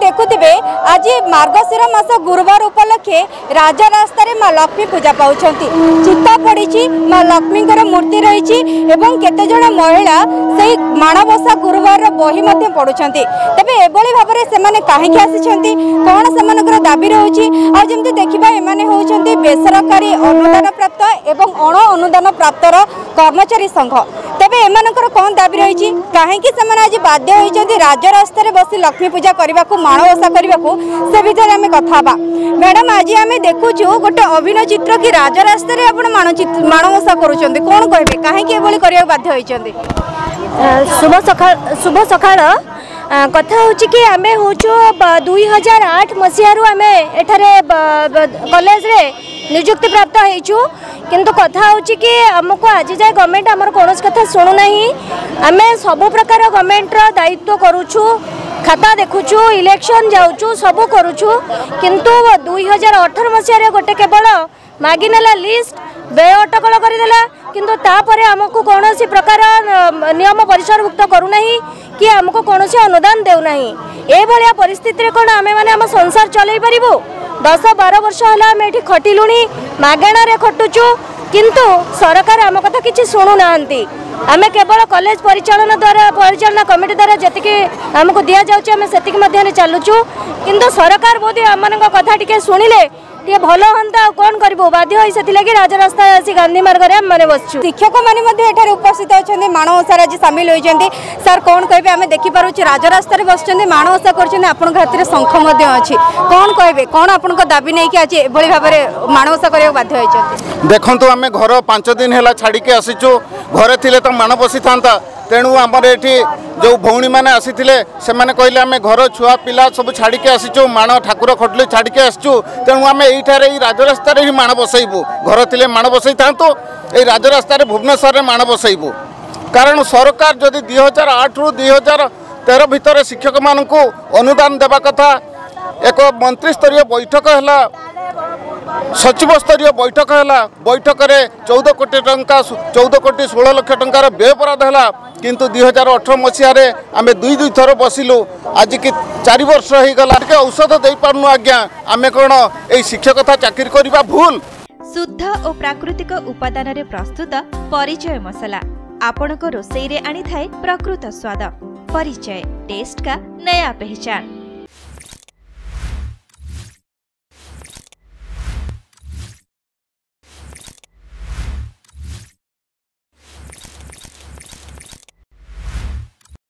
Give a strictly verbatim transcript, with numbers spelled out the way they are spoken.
देखुथिबे आजी मार्गशीर मास गुरुवार उपलक्षे राजा रास्ता रे माँ लक्ष्मी पूजा पाउछंती। चिता पड़ी माँ लक्ष्मी मूर्ति रही एवं केते जण महिला सही माणबसा गुरुवार बही मते पढुछंती। तबे एबोली भाबरे सेमाने काहेकि आसीछंती, कोन सेमानकर दाबी रहउची आ जेमते देखिबा एमाने होउछंती बेसरकारी अनुदान प्राप्त एवं अण अनुदान प्राप्तर कर्मचारी संघ। तबे एमानकर कोन दाबी रही काहेकि सेमाने आज बाध्य होइछंती राजा रास्ता रे बसी लक्ष्मी पूजा करबाकू माणबसा करबाकू। से भितर आमे कथा बा मैडम आज आमे देखुछु गोटे अभिनय चित्र कि राजा रास्ता रे आपण माणचित्र माणबसा करूछंती, कोन कहबे काहेकि एबोली करिया बाध्य होइछंती। शुभ सकाळ शुभ सकाळ कथा होची कि आमे होचो दुई हजार आठ मसीह रु आमे एठारे कॉलेज रे नियुक्ति प्राप्त होइचु, किंतु कथा होची कि हमको आज जाय गवर्नमेंट हमर कोनोस कथा सुनु नाही। आमे सब प्रकार गवर्नमेंट रो दायित्व करूछु, खाता देखुछु, इलेक्शन जाउछु, सब करूछु, किंतु दुई हजार अठार मसीह रे गोटे केवल मागिनेला लिस्ट व्यय अटकल करदेला, किंतु तापर आमको कोनोसी प्रकार नियम परिसरभुक्त करू नाही कि आमको कोनोसी अनुदान देउ नाही। ए भलिया परिस्थिति रे कोन आमे माने हम संसार चलै परिबो। दस बार वर्ष होला आमे एठी खटिलुणी, मागणा रे खटुचु, किंतु सरकार आम कथा किछि सुनु नाहंती। आमे केवल कॉलेज परिचालन द्वारा परिचालन कमिटी द्वारा जतिके आमको दिया जाउछ आमे सेतिक मध्ये रे चालुचु, किंतु सरकार बोधे आमनका कथा टिके सुनिले ये भल हंता कौन करू बाध्य से लगी राजा रास्ता आसी गांधी मार्ग में मैंने बस शिक्षक मैंने उपस्थित अच्छा माणवसार आज सामिल होती। सर कौन कहे आम देखिपुर राजा रास्ता बस माणवसा कर हाथ में शंख अच्छी कौन कहे कौन आप दाबी नहीं कि आज एभली भाव में माणवसा करा बाध्य देखूँ। आम घर पांच दिन है छाड़िकी आसीचु, घरे थी तो माण बसी था, तेणु आमर ये जो भौणी मैंने आसी से मैंने कहले आम घर छुआ पिला सब छाड़िकी आसीचु, माण ठाकुर खटली छाड़िकी आसीचु, तेणु आम यहीठार राज रास्ता ही माण बसइबू। घर थी माण बसई था राज रास्ता भुवनेश्वर में माण बसइबू, कारण सरकार जदि दुई हजार आठ रु दुई हजार तेरह भितर शिक्षक मान अनुदान देवा कथा। एक मंत्री स्तरीय बैठक है, सचिव स्तरीय बैठक है, बैठक में चौदह कोटी टंका चौदह कोटी षोलह लक्ष टंकार व्यय बराद है, किंतु दुई हजार अठर मसीह आम दुई दुई थर बसिलु। आज की चार वर्ष होगा औषध दे पार्नु आज्ञा। आम कौन ये शिक्षकता चाकरी करवा भूल। शुद्ध और प्राकृतिक उपादान रे प्रस्तुत परिचय मसला आपण को रोसई रे आनी थाए प्रकृत स्वाद। परिचय टेस्ट का नया पहचान।